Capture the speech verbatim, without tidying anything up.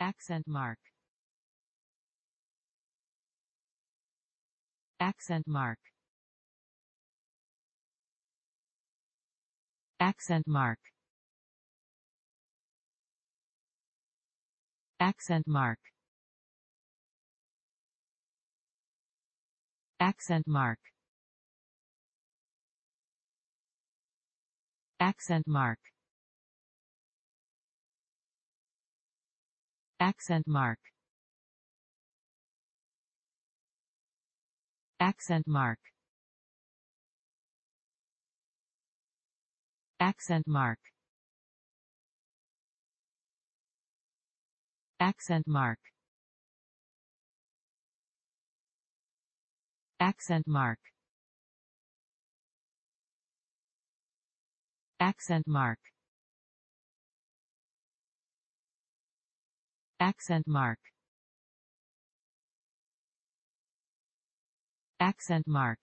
Accent mark. Accent mark. Accent mark. Accent mark. Accent mark. Accent mark. Accent mark. Accent mark. Accent mark. Accent mark. Accent mark. Accent mark. Accent mark. Accent mark.